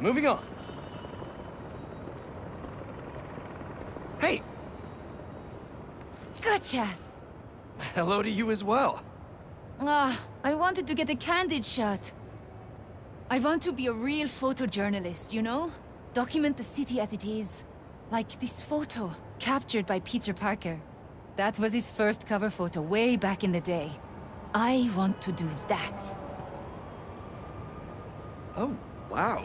Moving on. Hey! Gotcha! Hello to you as well. I wanted to get a candid shot. I want to be a real photojournalist, you know? Document the city as it is. Like this photo, captured by Peter Parker. That was his first cover photo way back in the day. I want to do that. Oh, wow.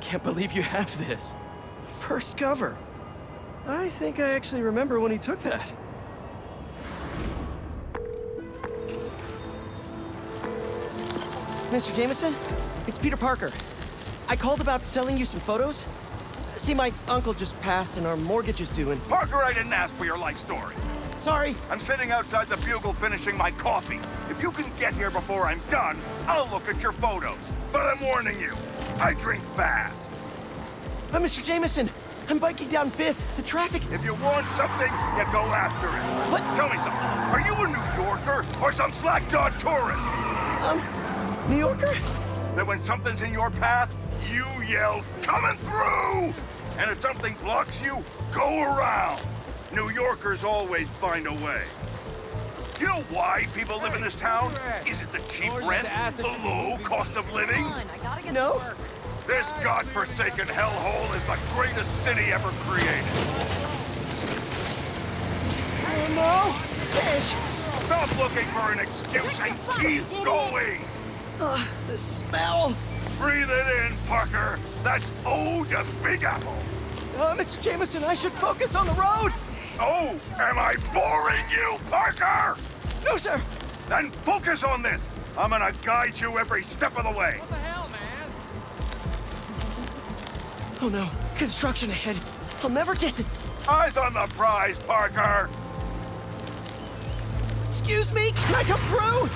Can't believe you have this. First cover. I think I actually remember when he took that. Mr. Jameson, it's Peter Parker. I called about selling you some photos. See, my uncle just passed and our mortgage is due and... Parker, I didn't ask for your life story. Sorry. I'm sitting outside the Bugle finishing my coffee. If you can get here before I'm done, I'll look at your photos. But I'm warning you, I drink fast. I'm Mr. Jameson. I'm biking down Fifth. The traffic... If you want something, you go after it. But... Tell me something. Are you a New Yorker or some slack-jawed tourist? New Yorker? That when something's in your path, you yell, "Coming through!" And if something blocks you, go around. New Yorkers always find a way. You know why people live in this town? Is it the cheap rent, the low cost of living? No. This godforsaken hellhole is the greatest city ever created. Oh no! Fish! Stop looking for an excuse and keep going! The smell! Breathe it in, Parker! That's Ode to Big Apple! Mr. Jameson, I should focus on the road! Oh, am I boring you, Parker? No, sir! Then focus on this! I'm gonna guide you every step of the way! What the hell, man? Oh no, construction ahead. I'll never get it! Eyes on the prize, Parker! Excuse me, can I come through?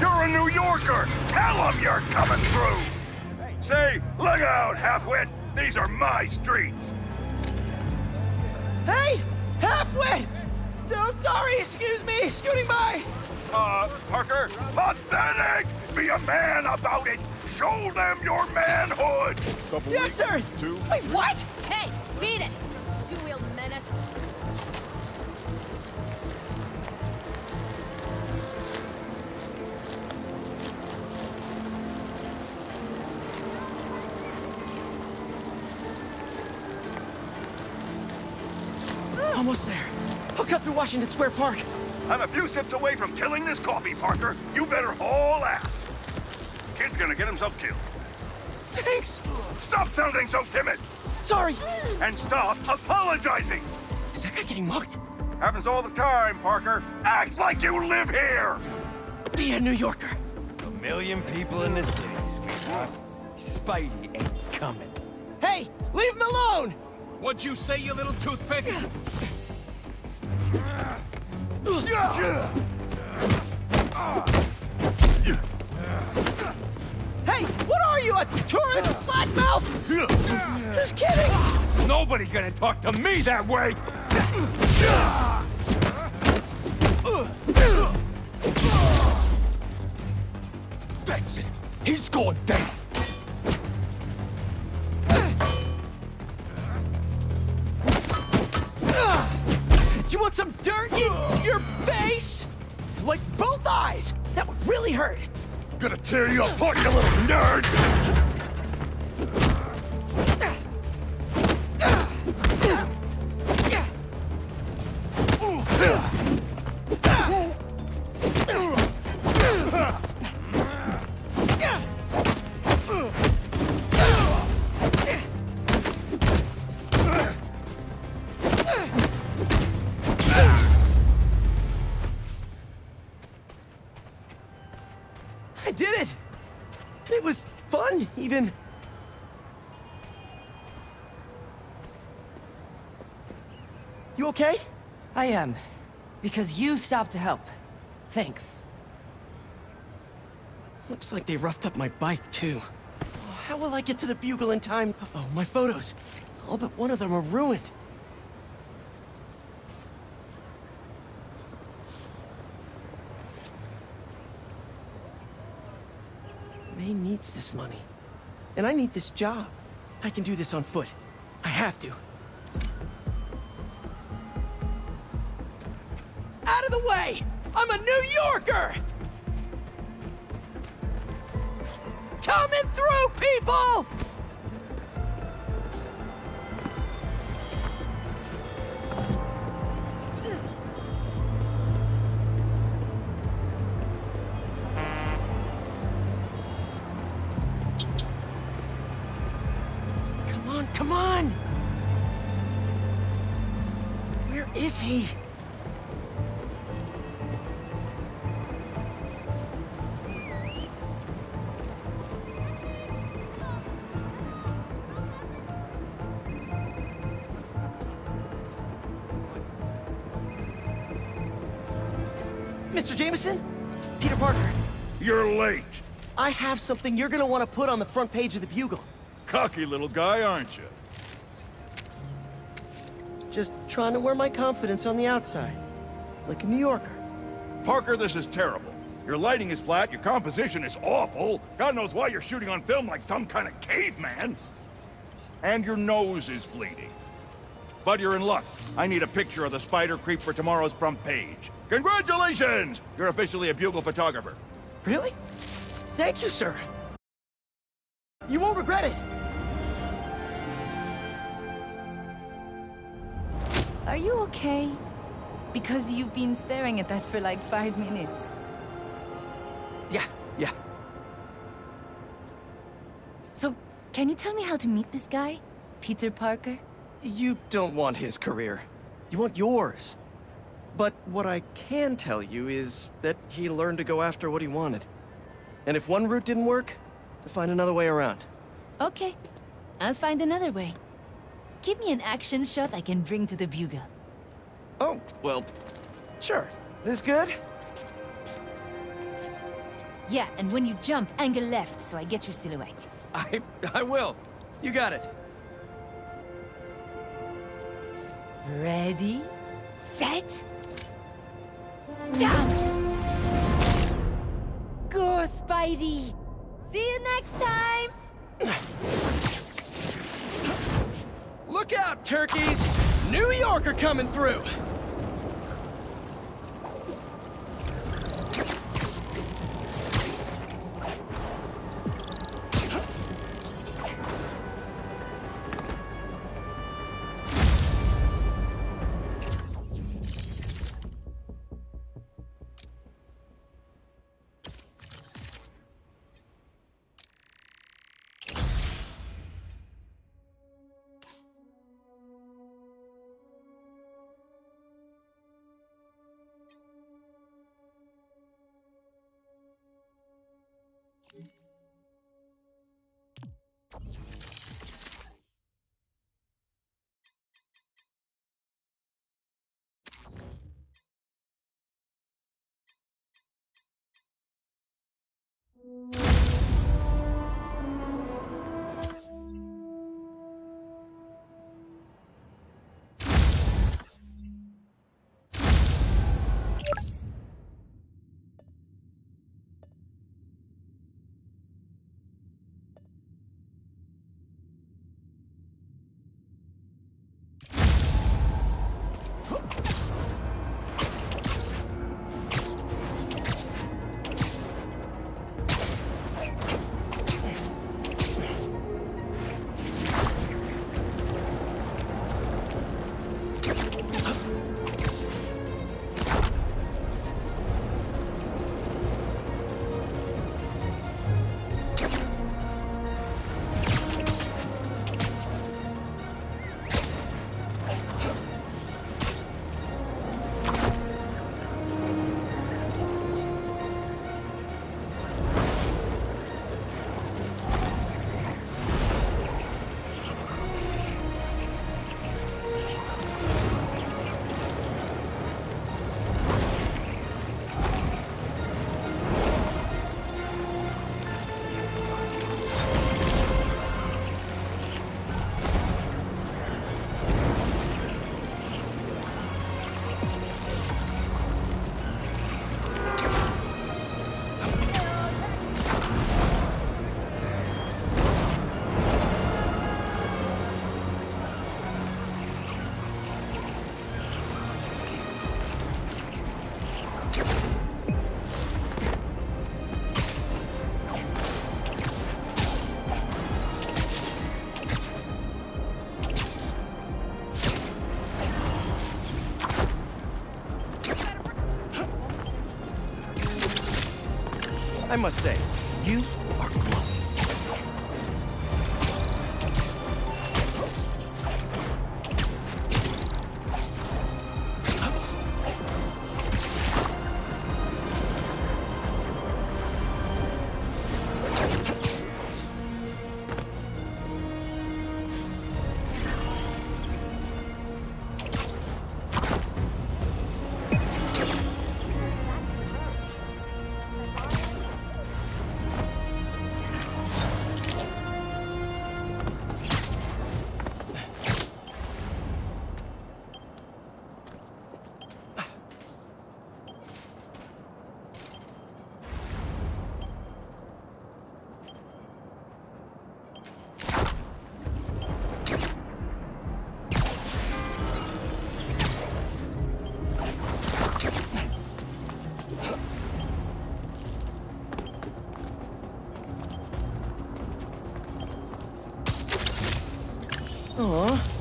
You're a New Yorker! Tell them you're coming through! Say, look out, halfwit! These are my streets! Hey! Halfwit! I'm sorry, excuse me! Scooting by! Parker? Pathetic! Be a man about it! Show them your manhood! Yes, sir! Wait, what? Hey, beat it! Two-wheeled menace. Almost there. I'll cut through Washington Square Park. I'm a few steps away from killing this coffee, Parker. You better haul ass. Kid's gonna get himself killed. Thanks! Stop sounding so timid! Sorry! And stop apologizing! Is that guy getting mugged? Happens all the time, Parker. Act like you live here! Be a New Yorker. A million people in this city, sweetheart. Spidey ain't coming. Hey! Leave him alone! What'd you say, you little toothpick? Hey, what are you, a tourist slack mouth? Just kidding! Nobody gonna talk to me that way! That's it. He's going down. You want some dirt in your face? Like both eyes! That would really hurt! I'm gonna tear you apart, you little nerd! I did it! And it was fun, even. You okay? I am. Because you stopped to help. Thanks. Looks like they roughed up my bike, too. How will I get to the Bugle in time? Oh, my photos. All but one of them are ruined. May needs this money, and I need this job. I can do this on foot. I have to. Out of the way! I'm a New Yorker! Coming through, people! Come on! Where is he? Mr. Jameson? Peter Parker. You're late. I have something you're gonna want to put on the front page of the Bugle. Cocky little guy, aren't you? Just trying to wear my confidence on the outside, like a New Yorker. Parker, this is terrible. Your lighting is flat, your composition is awful. God knows why you're shooting on film like some kind of caveman. And your nose is bleeding. But you're in luck. I need a picture of the spider creep for tomorrow's front page. Congratulations! You're officially a Bugle photographer. Really? Thank you, sir. You won't regret it. Are you okay? Because you've been staring at that for like 5 minutes. Yeah. So, can you tell me how to meet this guy? Peter Parker? You don't want his career. You want yours. But what I can tell you is that he learned to go after what he wanted. And if one route didn't work, to find another way around. Okay. I'll find another way. Give me an action shot I can bring to the Bugle. Oh, well, sure. This good? Yeah, and when you jump, angle left so I get your silhouette. I will. You got it. Ready, set, jump! Go, Spidey! See you next time! Look out, turkeys! New Yorker coming through! I must say, you are glowing.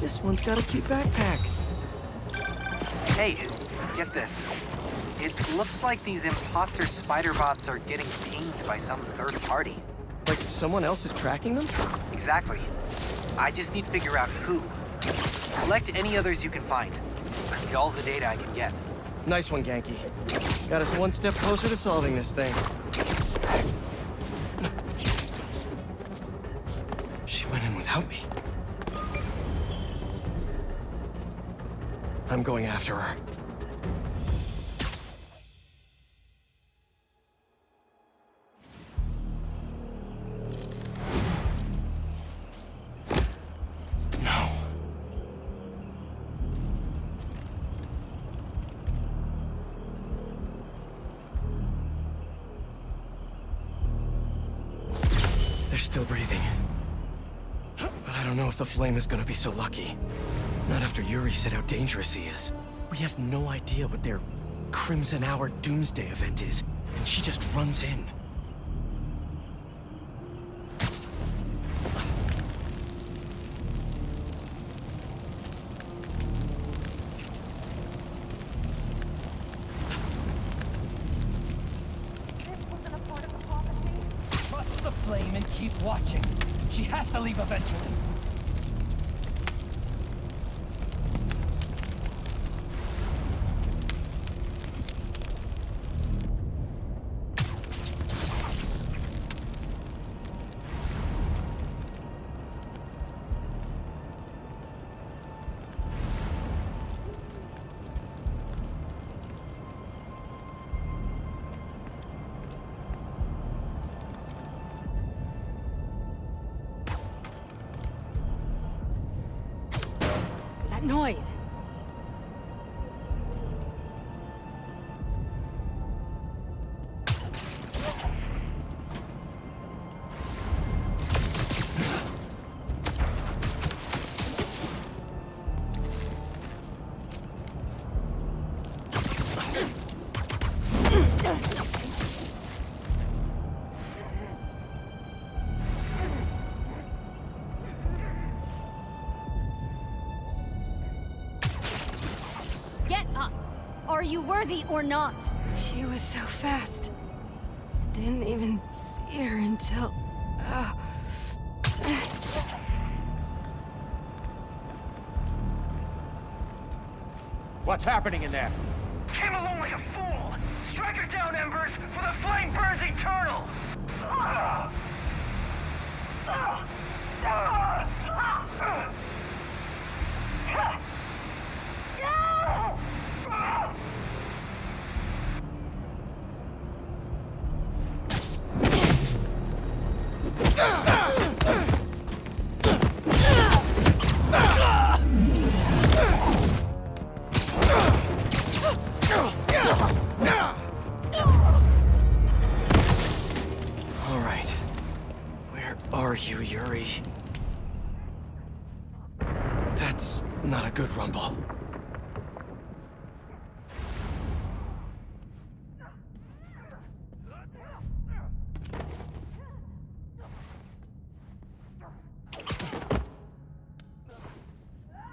This one's got a cute backpack. Hey, get this. It looks like these imposter spider bots are getting pinged by some third party. Like someone else is tracking them? Exactly. I just need to figure out who. Collect any others you can find. I need all the data I can get. Nice one, Genki. Got us one step closer to solving this thing. She went in without me. I'm going after her. No. They're still breathing. But I don't know if the flame is gonna be so lucky. Not after Yuri said how dangerous he is. We have no idea what their Crimson Hour doomsday event is, and she just runs in. Trust the flame and keep watching. She has to leave eventually. Noise. Are you worthy or not? She was so fast. I didn't even see her until... What's happening in there? Kimmel only a fool! Strike her down, Embers, for the flame burns eternal! Yuri. That's not a good rumble.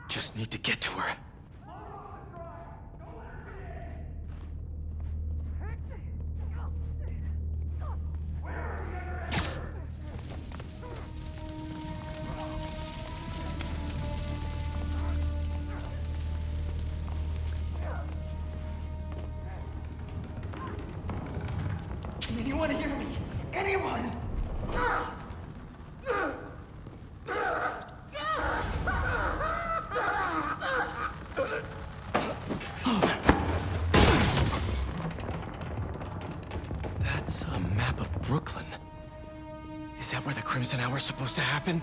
Just need to get to her. hour supposed to happen?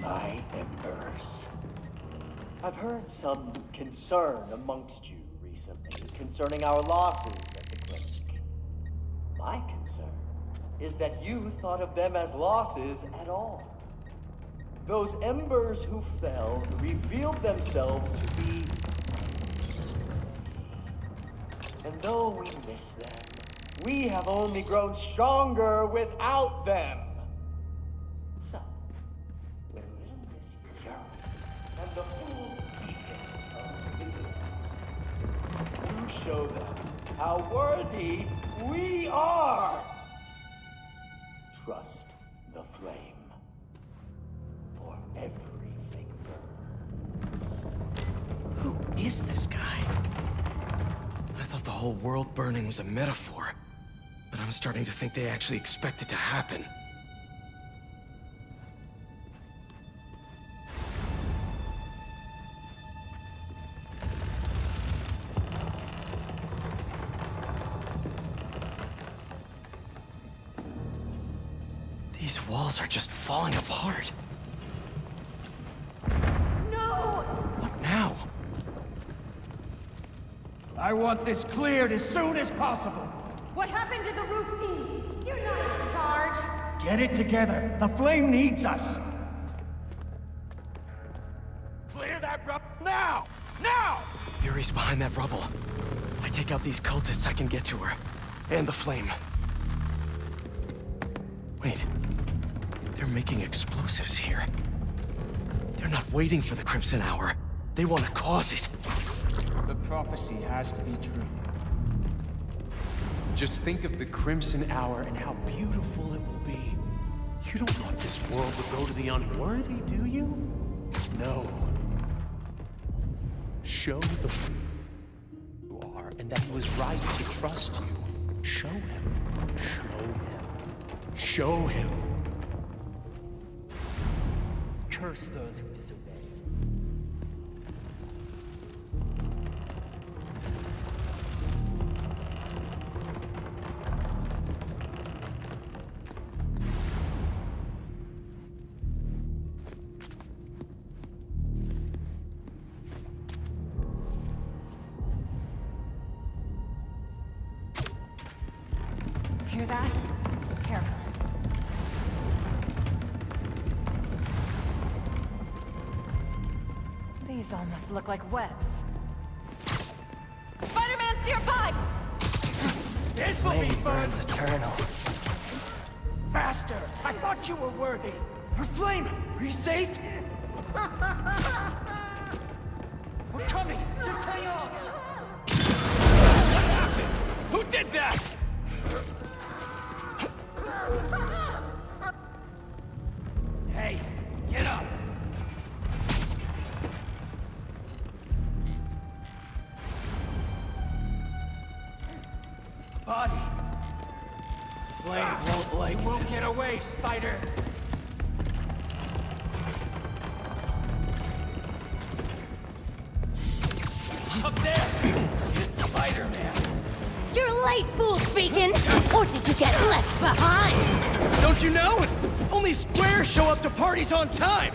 My embers. I've heard some concern amongst you recently concerning our losses at the clinic. My concern is that you thought of them as losses at all. Those embers who fell revealed themselves to be... And though we miss them, we have only grown stronger without them. So, when little Miss Yuri and the fool's beacon of business, you show them how worthy we are. Trust the flame. Everything burns. Who is this guy? I thought the whole world burning was a metaphor, but I'm starting to think they actually expect it to happen. These walls are just falling apart. I want this cleared as soon as possible. What happened to the roof team? You're not in charge. Get it together. The flame needs us. Clear that rubble now! Now! Yuri's behind that rubble. I take out these cultists, I can get to her. And the flame. Wait. They're making explosives here. They're not waiting for the Crimson Hour. They want to cause it. The prophecy has to be true. Just think of the Crimson Hour and how beautiful it will be. You don't want this world to go to the unworthy, do you? No. Show the who you are and that he was right to trust you. Show him. Show him. Show him. Curse those who disobey. These almost look like webs. Spider-Man's nearby! This will be fun! Burns eternal. Faster! I thought you were worthy! Her flame! Are you safe? We're coming! Just hang on! What happened? Who did that? Hey, get up! Body. Flame won't light. You won't get away, Spider. Up there! It's Spider-Man. You're late, fool's beacon! Or did you get left behind? Don't you know? Only squares show up to parties on time!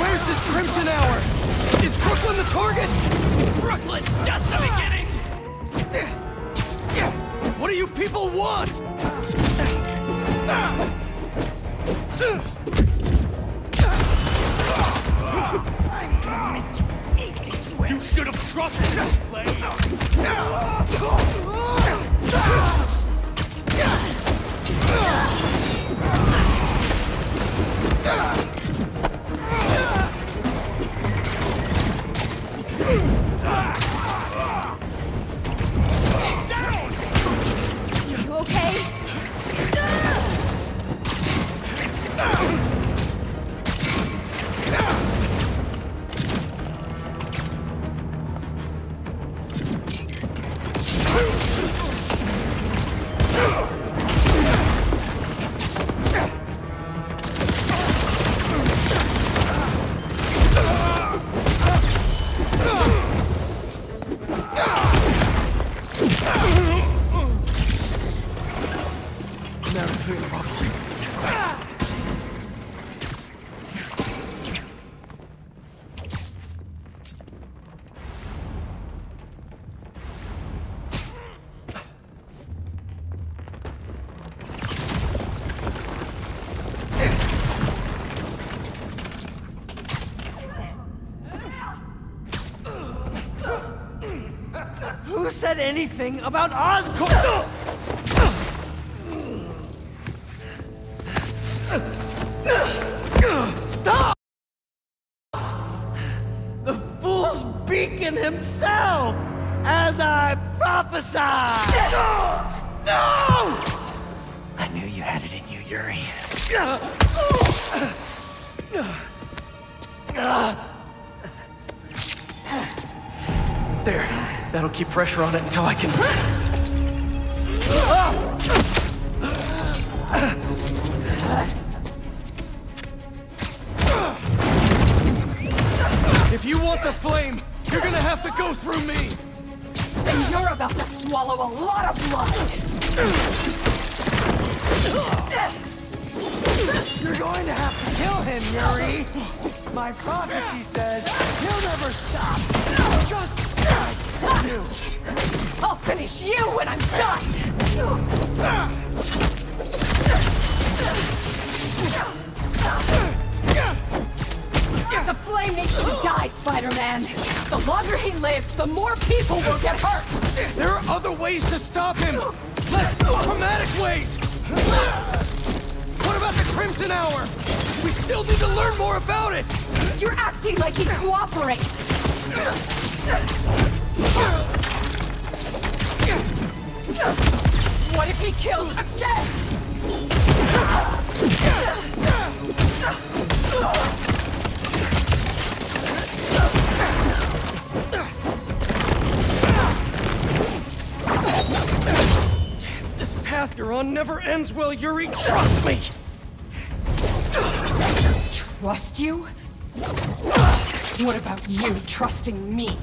Where's this Crimson Hour? Is Brooklyn the target? Brooklyn, just the beginning! What do you people want? I'm gonna make you eat this way. You should have trusted me, Blade. Who said anything about Oscorp? Stop! The fool's beacon himself, as I prophesied! No! No! I knew you had it in you, Yuri. There. That'll keep pressure on it until I can... If you want the flame, you're gonna have to go through me! And you're about to swallow a lot of blood! You're going to have to kill him, Yuri! My prophecy says he'll never stop! Just... I'll finish you when I'm done! The flame needs to die, Spider-Man! The longer he lives, the more people will get hurt! There are other ways to stop him! Less traumatic ways! What about the Crimson Hour? We still need to learn more about it! You're acting like he cooperates! What if he kills again? This path you're on never ends well, Yuri. Trust me. Trust you? What about you trusting me?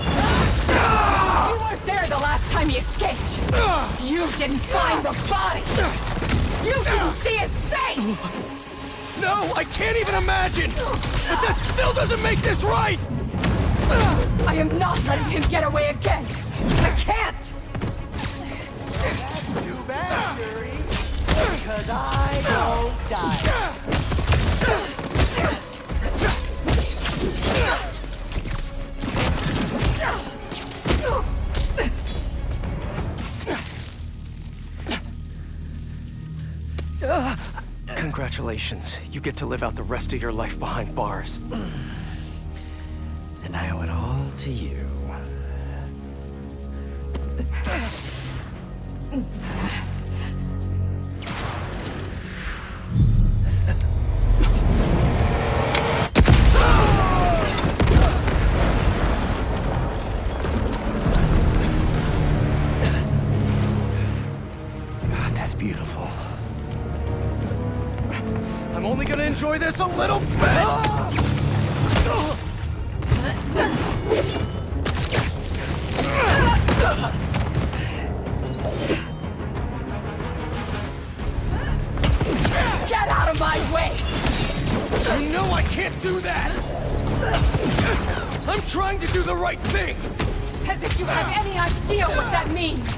You weren't there the last time you escaped! You didn't find the body! You didn't see his face! No, I can't even imagine! But that still doesn't make this right! I am not letting him get away again! I can't! That's too bad, Yuri. Because I don't die. Congratulations. You get to live out the rest of your life behind bars. And I owe it all to you. Enjoy this a little bit! Get out of my way! You know I can't do that! I'm trying to do the right thing! As if you have any idea what that means!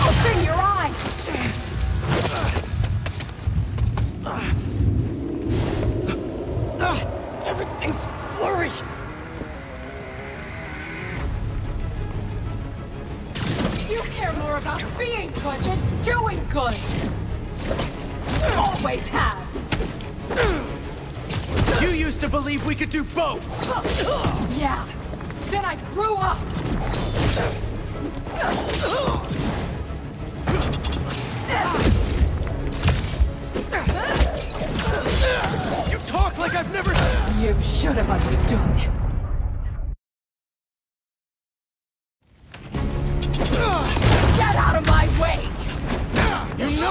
Open your eyes. Everything's blurry. You care more about being good than doing good! Always have! You used to believe we could do both! Yeah, then I grew up! You talk like I've never... You should have understood.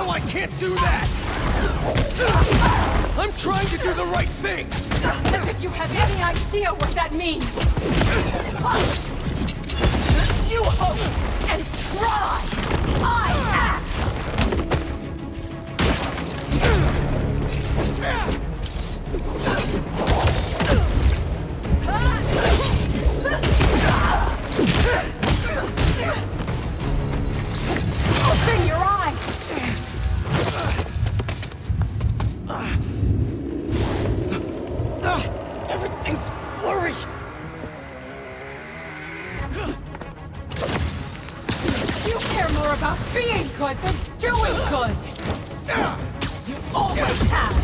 I can't do that! I'm trying to do the right thing! As if you have any idea what that means! You hope and try! I act! care more about being good than doing good! You always have!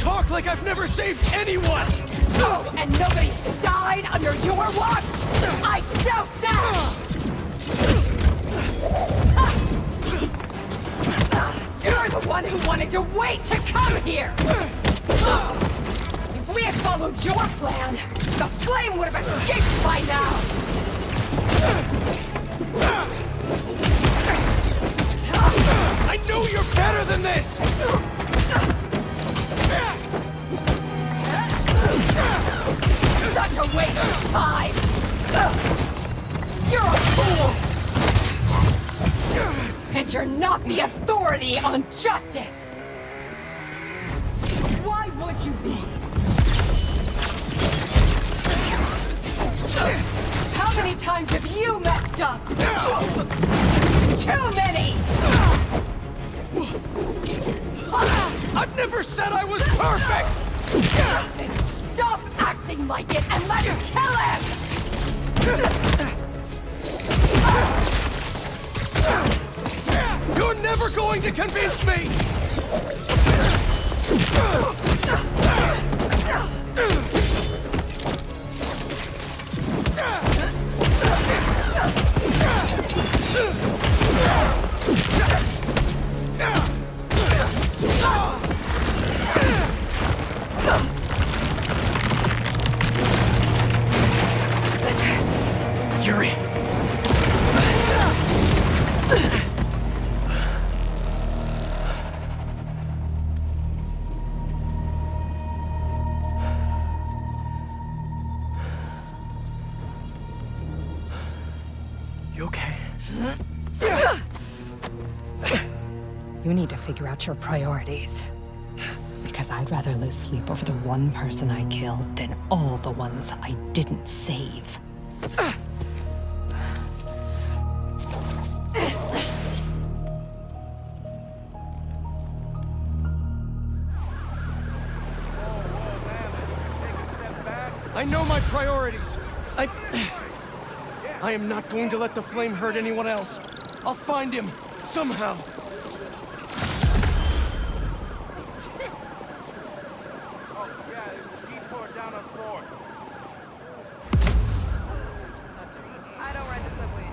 Talk like I've never saved anyone! Oh, and nobody's died under your watch! I doubt that! You're the one who wanted to wait to come here! If we had followed your plan, the flame would have escaped by now! I know you're better than this! Such a waste of time! You're a fool! And you're not the authority on justice! Why would you be? How many times have you messed up? Too many! I've never said I was perfect! Stop acting like it and let's kill him! You're never going to convince me! Yuri! You okay? You need to figure out your priorities. Because I'd rather lose sleep over the one person I killed than all the ones I didn't save. I know my priorities. I am not going to let the flame hurt anyone else. I'll find him, somehow. Oh, yeah, there's a detour down on 4. I don't ride the subway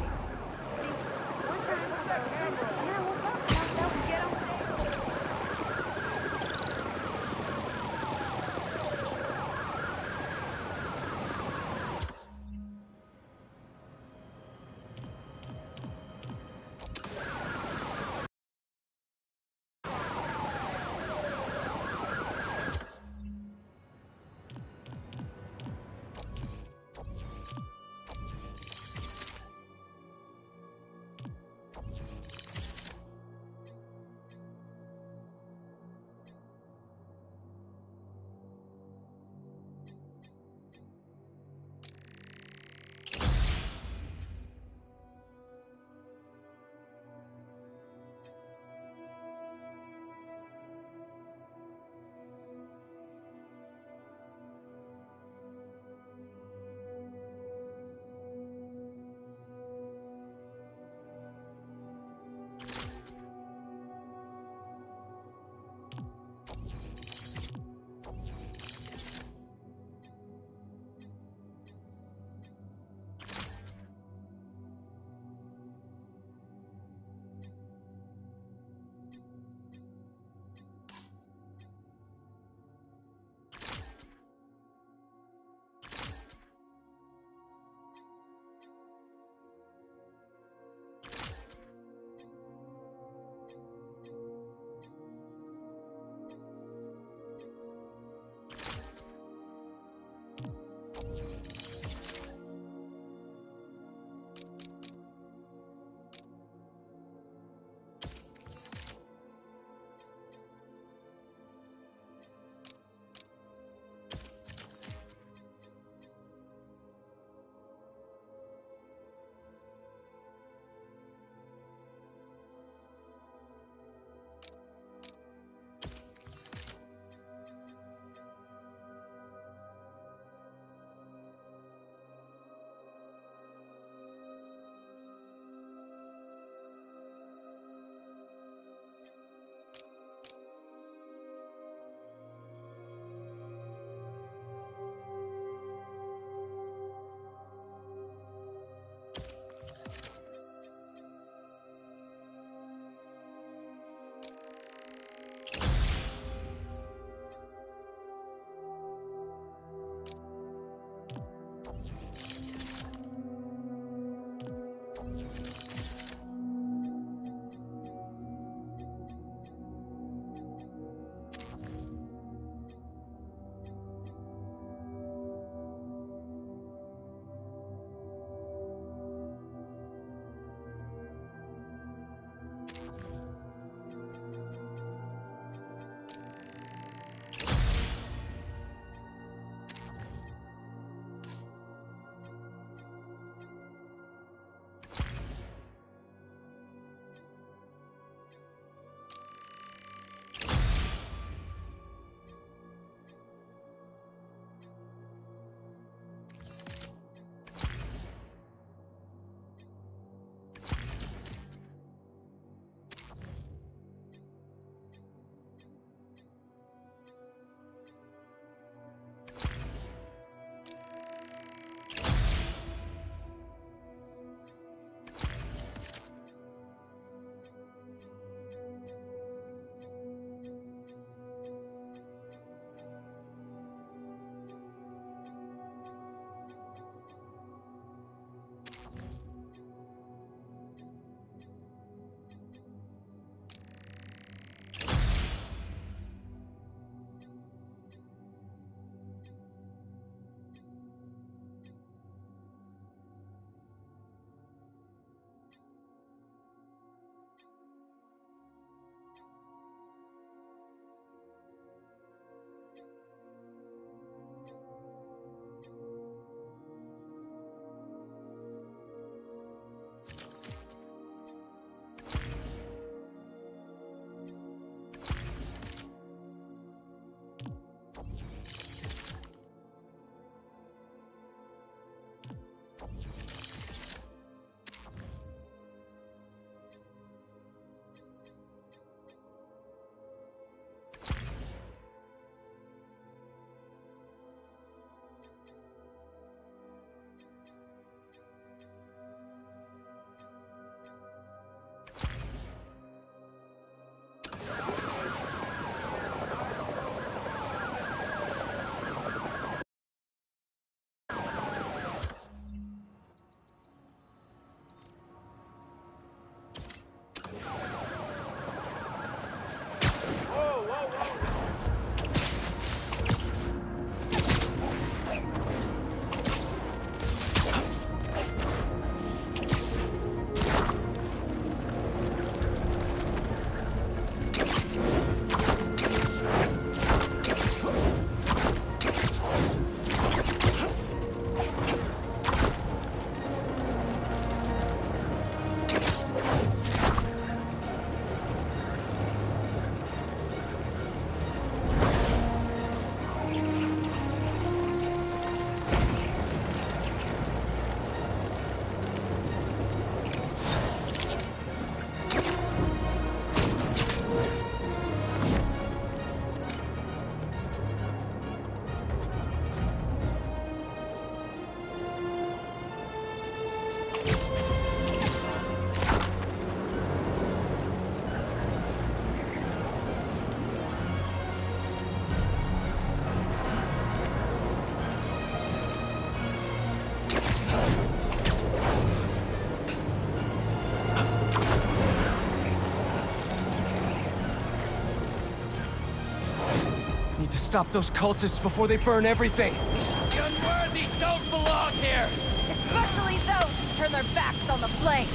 Stop those cultists before they burn everything! The unworthy don't belong here! Especially those who turn their backs on the flame!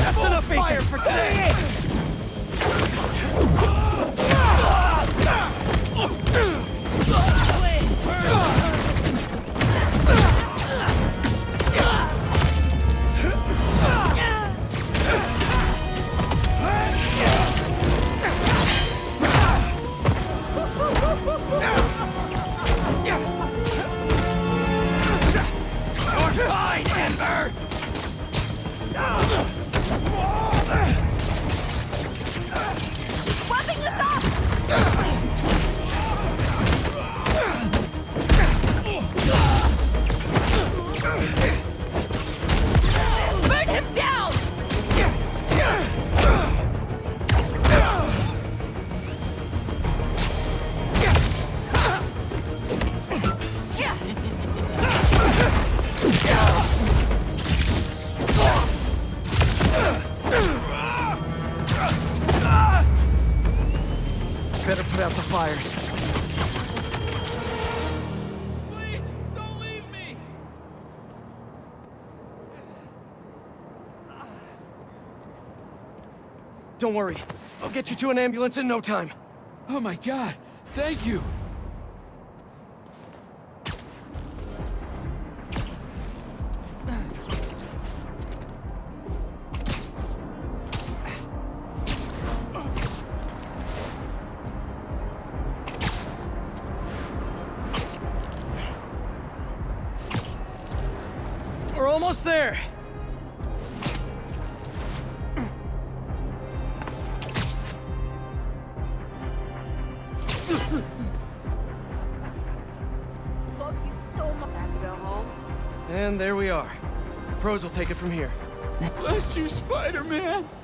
That's enough fire for today! Don't worry. I'll get you to an ambulance in no time. Oh my God. Thank you. We're almost there. And there we are. The pros will take it from here. Bless you, Spider-Man!